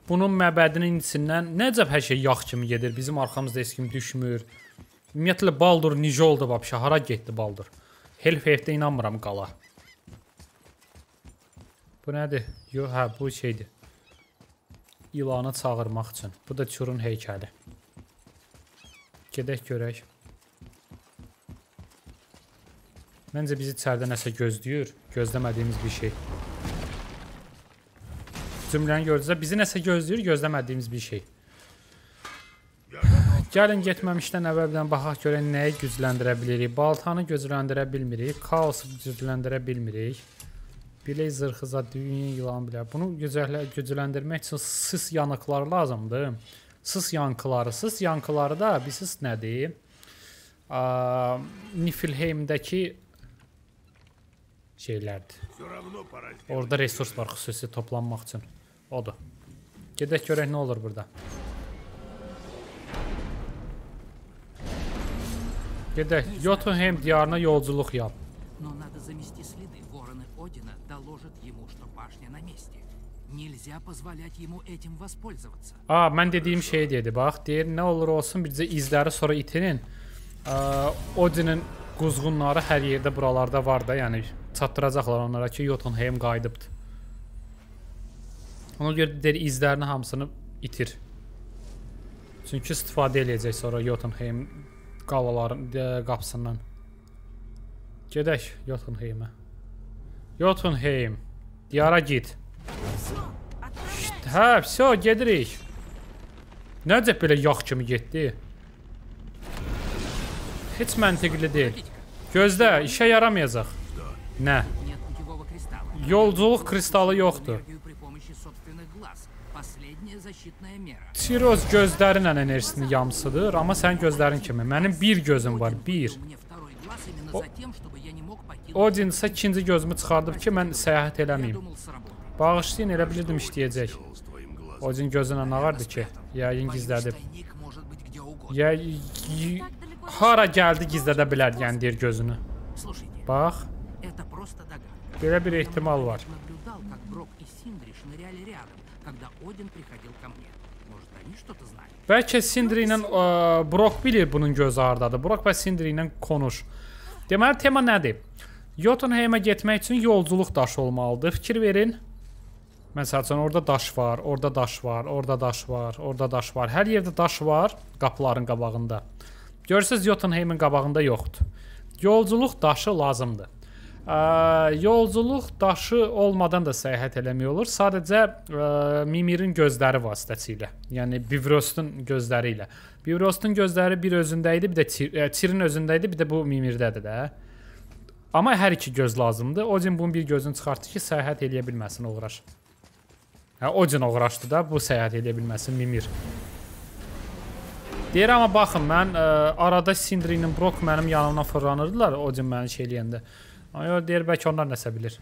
bunun məbədinin içindən necə hər şey yağ kimi gedir, bizim arxamızda heç kim düşmür. Ümumiyyətlə, Baldur necə oldu, babşa, hara getdi Baldur? Helheimdə inanmıram qala. Bu nədir? Yox, hə, bu şeydir. İlanı çağırmaq üçün. Bu da Türün heykəli. Gedək görək. Məncə bizi içərdə nəsə gözləyir. Gözləmədiyimiz bir şey. Cümləni gördünüzə. Bizi nəsə gözləyir, gözləmədiyimiz bir şey. Gəlin getməmişdən əvvəldən baxaq görə nəyi gücləndirə bilirik. Baltanı gücləndirə bilmirik. Kaosu gücləndirə bilmirik. Bilək zırxıza düyün yılan bilər. Bunu gücləndirmək üçün sız yanıqlar lazımdır. Sız yankıları. Sız yankıları da bilirsiniz nədir? Niflheimdəki şeylərdir. Orada resurslar xüsusi toplanmaq üçün. Odur. Gedək görək nə olur burada. Gedək. Jötunheim diyarına yolculuk yap. Aa, mən dediyim şey dedi. Bax, deyir nə olur olsun bircə izləri sonra itinin. Odin'in quzğunları hər yerdə buralarda var da, yəni çatdıracaqlar onlara ki Jötunheim qayıdıbdır. Ona görə deyir izlərini hamısını itir. Çünki istifadə eləyəcək sonra Jötunheim qalaların qapısından. Gedək Jötunheimə. Jötunheim, diyara git. Hə, vəsə gedirik. Necə belə yox kimi getdi? Heç məntiqli deyil. Gözlə, işə yaramayacaq. Nə? Yolculuk kristalı yoxdur. Týr öz gözlərinlə enerjisini yamsıdır, amma sən gözlərin kimi. Mənim bir gözüm var, bir. Odin isə ikinci gözümü çıxardıb ki, mən səyahət eləməyim. Bağışlayın, elə bilirdim işləyəcək. Odin gözünə nağardı ki, yəyin gizlədib. Hara gəldi gizlədə bilər, yəni deyir gözünü. Bax. Belə bir ehtimal var. Bəlkə Sindri ilə Brok bilir bunun gözü hardadır. Brok və Sindri ilə konuş. Deməli, tema nədir? Jötunheimə getmək üçün yolculuk daşı olmalıdır. Fikir verin. Məsələn, orada daş var, orada daş var, orada daş var, orada daş var. Hər yerdə daş var qapıların qabağında. Görürsünüz, Jötunheimin qabağında yoxdur. Yolculuk daşı lazımdır. Yolculuk daşı olmadan da səyahət eləmək olur. Sadəcə Mimirin gözləri vasitəsilə. Yəni Bivrostun gözləri ilə. Bivrostun gözləri bir özündə idi, bir də Tirin özündə idi, bir də bu Mimirdədir də. Amma hər iki göz lazımdır. Odin bunun bir gözünü çıxartdı ki, səyahət eləyə bilməsin, uğraş. Odin uğraşdı da, bu səyahət eləyə bilməsin Mimir. Deyir, amma baxın, mən arada Sindri ilə Brok mənim yanımdan fırlanırdılar Odin məni şey eləyəndə. Deyir, bəlkə onlar nəsə bilir.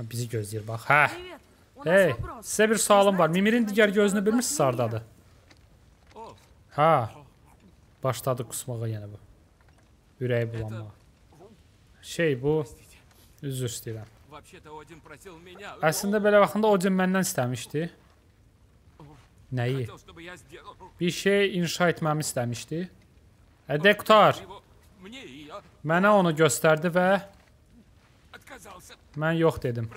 Bizi gözləyir, bax. Hə. Hey, sizə bir sualım var. Mimirin digər gözünü bilmirsiniz hardadır? Hə. Başladı qusmağa yenə bu. Ürəyi bulanmağa. Şey, bu. Üzr istəyirəm. Əslində belə baxında Odin məndən istəmişdi. Nəyi? Bir şey inşa etməmi istəmişdi. Ədə qutar. Mənə onu göstərdi və mən yox dedim.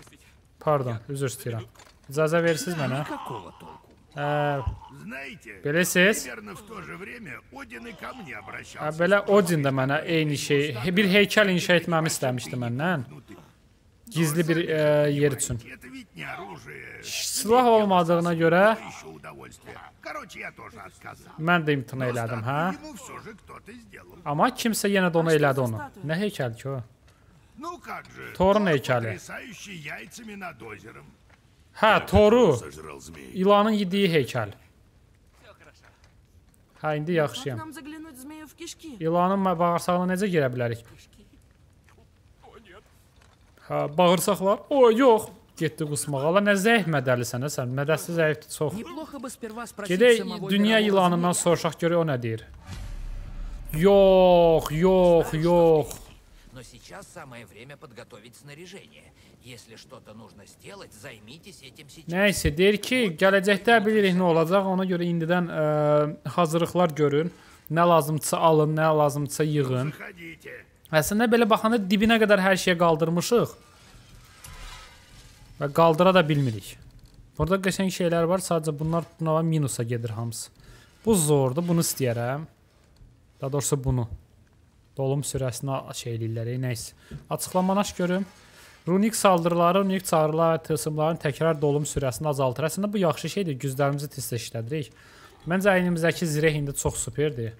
Pardon, üzr istəyirəm. İcazə verirsiniz mənə? Biləsiniz? Belə Odin də mənə eyni şey, bir heykəl inşa etməmi istəmişdi məndən. Gizli bir yer üçün. Silah olmadığına görə mən də imtina elədim, hə? Amma kimsə yenə də onu elədi onu. Nə heykəl ki o? Thorun heykəli. Hə, Thoru. İlanın yediyi heykəl. Hə, indi yaxşıyam. İlanın bağırsağına necə girə bilərik? Hə, bağırsaqlar. O, yox. Getdi qusmağa. Allah, nə zəif mədəlisən, sən. Mədəsi zəifdir, çox. Gedək, dünya yılanından soruşaq görək, o nə deyir? Yox, yox, yox. Nəysə, deyir ki, gələcəkdə bilirik nə olacaq, ona görə indidən hazırlıqlar görün. Nə lazımdırsa alın, nə lazımdırsa yığın. Əslində, belə baxanda dibinə qədər hər şeyə qaldırmışıq. Və qaldıra da bilmirik. Burada qəşəng şeylər var, sadəcə bunlar buna minusa gedir hamısı. Bu zordur, bunu istəyərəm. Daha doğrusu bunu. Dolum sürəsini şey eləyirlər, nəysə. Açıqlamanı aç görüm. Runik saldırıları, runik çağrılar və tılsımların təkrar dolum sürəsini azaltır. Əslində, bu yaxşı şeydir, güclərimizi tez-tez işlədirik. Məncə əynimizdəki zireh indi çox superdir.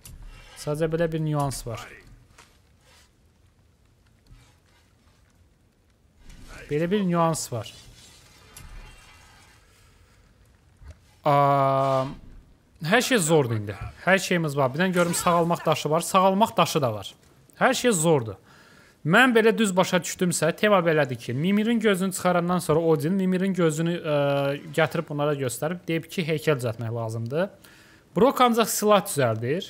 Sadəcə belə bir nüans var. Belə bir nüans var. Hər şey zordur indi. Hər şeyimiz var. Birdən görürüm sağalmaq daşı var. Sağalmaq daşı da var. Hər şey zordur. Mən belə düz başa düşdümsə, tema belədir ki, Mimirin gözünü çıxarandan sonra Odin Mimirin gözünü gətirib onlara göstərib, deyib ki, heykəl düzəltmək lazımdır. Brok ancaq silah düzəldir.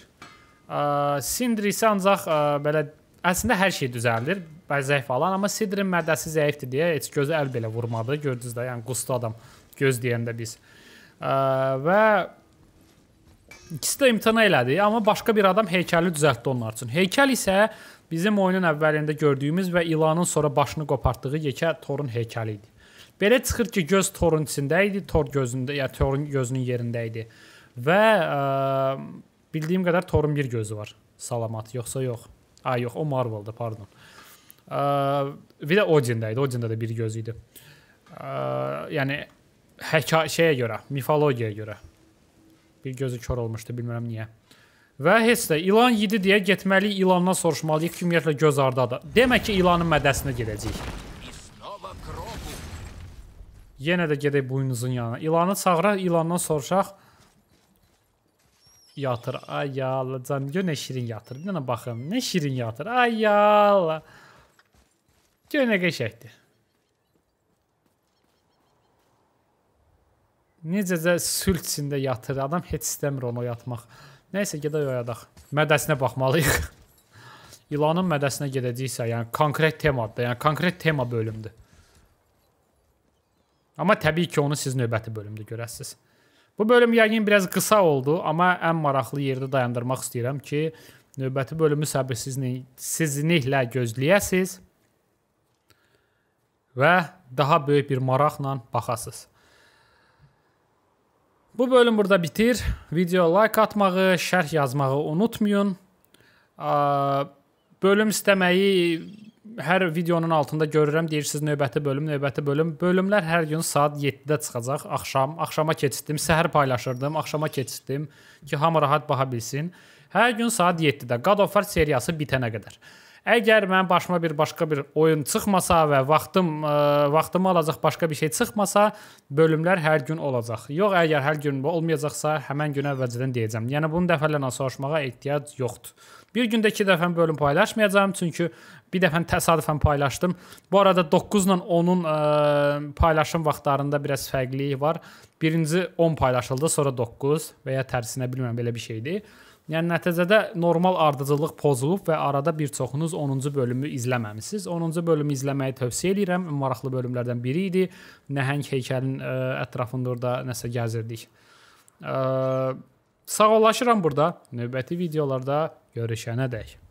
Sindri isə ancaq belə, əslində hər şey düzəldir, zəif alan, amma Sindrin mədəsi zəifdir deyə heç gözü əl belə vurmadı, gördünüz də, yəni quslu adam göz deyəndə biz. Və ikisi də imtina elədi, amma başqa bir adam heykəli düzəltdi onlar üçün. Heykəl isə bizim oyunun əvvəlində gördüyümüz və ilanın sonra başını qopartdığı yekə Thor'un heykəli idi. Belə çıxır ki, göz Thor'un içində idi, Thor gözündə, yəni Thor'un gözünün yerində idi. Və bildiyim qədər Thor'un bir gözü var. Salamat, yoxsa yox. Ay yox, o Marvel'da, pardon. Bir də Odin'da idi, Odin'da da bir gözü idi. Yəni, şeyə görə, mifologiyaya görə. Bir gözü kör olmuşdu, bilmirəm niyə. Və heç də ilan yedi deyə getməliyik, ilandan soruşmalıyıq, ümumiyyətlə göz ardadır. Demək ki, ilanın mədəsinə gedəcəyik. Yenə də gedək boynuzun yanına. İlanı çağıraq, ilandan soruşaq. Yatır, ay yalla. Can, gör nə şirin yatır. Bir dənə baxın, nə şirin yatır. Ay yalla. Gör nə qəşəkdir. Necəcə sülh içində yatır. Adam heç istəmir onu yatmaq. Nəysə, gedək oyadaq. Mədəsinə baxmalıyıq. İlanın mədəsinə gedəcəksə, yəni konkret temadır, yəni konkret tema bölümdür. Amma təbii ki, onu siz növbəti bölümdə görəsiniz. Bu bölüm yəqin biraz qısa oldu, amma ən maraqlı yerdə dayandırmaq istəyirəm ki, növbəti bölümü səbirsizliklə gözləyəsiniz və daha böyük bir maraqla baxasınız. Bu bölüm burada bitir. Videoya like atmağı, şərh yazmağı unutmayın. Bölüm istəməyi hər videonun altında görürəm. Deyirsiniz növbəti bölüm, növbəti bölüm. Bölümlər hər gün saat 7-də çıxacaq. Axşama keçirdim, səhər paylaşırdım, axşama keçirdim ki, hamı rahat baxa bilsin. Hər gün saat 7-də God of War seriyası bitənə qədər. Əgər mənim başıma bir başqa bir oyun çıxmasa və vaxtımı alacaq başqa bir şey çıxmasa, bölümlər hər gün olacaq. Yox, əgər hər gün olmayacaqsa, həmən gün əvvəlcədən deyəcəm. Yəni, bunu dəfələrlə soruşmağa ehtiyac yoxdur. Bir gündə 2 dəfə bölüm paylaşmayacağam, çünki bir dəfən təsadüfən paylaşdım. Bu arada 9 ilə 10-un paylaşım vaxtlarında biraz fərqlilik var. Birinci 10 paylaşıldı, sonra 9 və ya tərsinə bilməm belə bir şeydir. Yəni, nəticədə normal ardıcılıq pozulub və arada bir çoxunuz 10-cu bölümü izləməmişsiniz. 10-cu bölümü izləməyi tövsiyə edirəm. Maraqlı bölümlərdən biri idi. Nəhəng heykəlin ətrafında orada nəsə gəzirdik. Sağollaşıram burada. Növbəti videolarda görüşənə dək.